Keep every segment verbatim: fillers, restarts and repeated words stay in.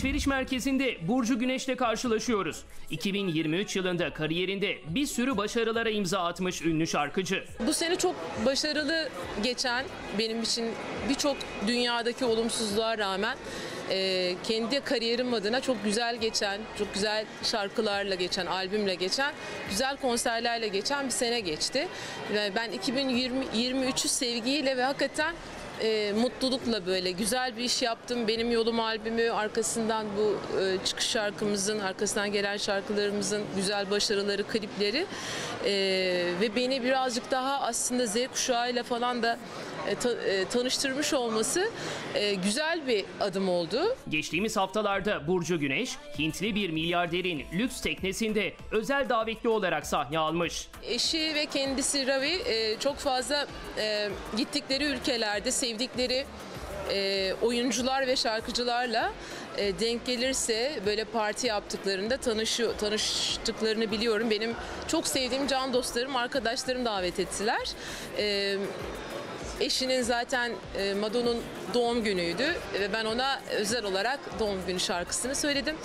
alışveriş merkezinde Burcu Güneş'le karşılaşıyoruz. iki bin yirmi üç yılında kariyerinde bir sürü başarılara imza atmış ünlü şarkıcı. Bu sene çok başarılı geçen benim için, birçok dünyadaki olumsuzluğa rağmen e, kendi kariyerim adına çok güzel geçen, çok güzel şarkılarla geçen, albümle geçen, güzel konserlerle geçen bir sene geçti. Yani ben iki bin yirmi, yirmi üçü sevgiyle ve hakikaten E, mutlulukla böyle güzel bir iş yaptım. Benim Yolum albümü, arkasından bu e, çıkış şarkımızın, arkasından gelen şarkılarımızın güzel başarıları, klipleri e, ve beni birazcık daha aslında Z kuşağıyla falan da e, ta, e, tanıştırmış olması e, güzel bir adım oldu. Geçtiğimiz haftalarda Burcu Güneş, Hintli bir milyarderin lüks teknesinde özel davetli olarak sahne almış. Eşi ve kendisi Ravi e, çok fazla e, gittikleri ülkelerde sevdikleri e, oyuncular ve şarkıcılarla e, denk gelirse böyle parti yaptıklarında tanışı, tanıştıklarını biliyorum. Benim çok sevdiğim can dostlarım, arkadaşlarım davet ettiler. E, eşinin zaten e, Madonna'nın doğum günüydü ve ben ona özel olarak doğum günü şarkısını söyledim.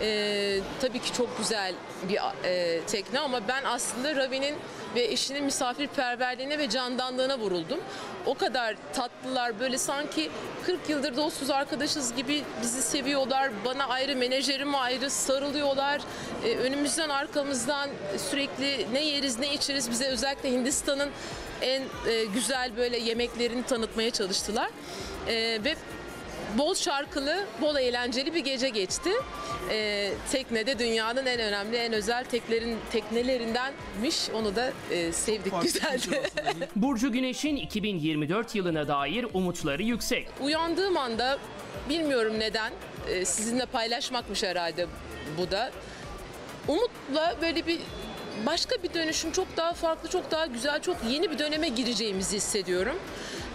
E, tabii ki çok güzel bir e, tekne ama ben aslında Ravi'nin ve eşinin misafirperverliğine ve candanlığına vuruldum. O kadar tatlılar, böyle sanki kırk yıldır dostuz, arkadaşız gibi bizi seviyorlar. Bana ayrı, menajerime ayrı sarılıyorlar. Ee, önümüzden arkamızdan sürekli ne yeriz ne içeriz, bize özellikle Hindistan'ın en e, güzel böyle yemeklerini tanıtmaya çalıştılar. Ee, ve bol şarkılı, bol eğlenceli bir gece geçti. Ee, teknede dünyanın en önemli, en özel teklerin, teknelerindenmiş. Onu da e, sevdik, güzeldi. Burcu Güneş'in iki bin yirmi dört yılına dair umutları yüksek. Uyandığım anda, bilmiyorum neden, e, sizinle paylaşmakmış herhalde bu da. Umutla böyle bir başka bir dönüşüm, çok daha farklı, çok daha güzel, çok yeni bir döneme gireceğimizi hissediyorum.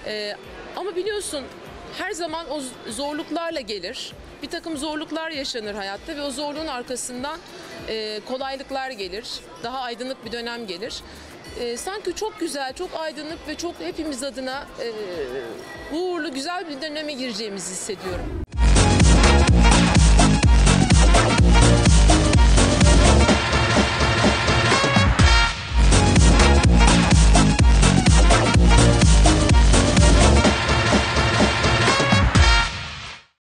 E, ama biliyorsun, her zaman o zorluklarla gelir. Bir takım zorluklar yaşanır hayatta ve o zorluğun arkasından e, kolaylıklar gelir. Daha aydınlık bir dönem gelir. E, sanki çok güzel, çok aydınlık ve çok hepimiz adına e, uğurlu, güzel bir döneme gireceğimizi hissediyorum.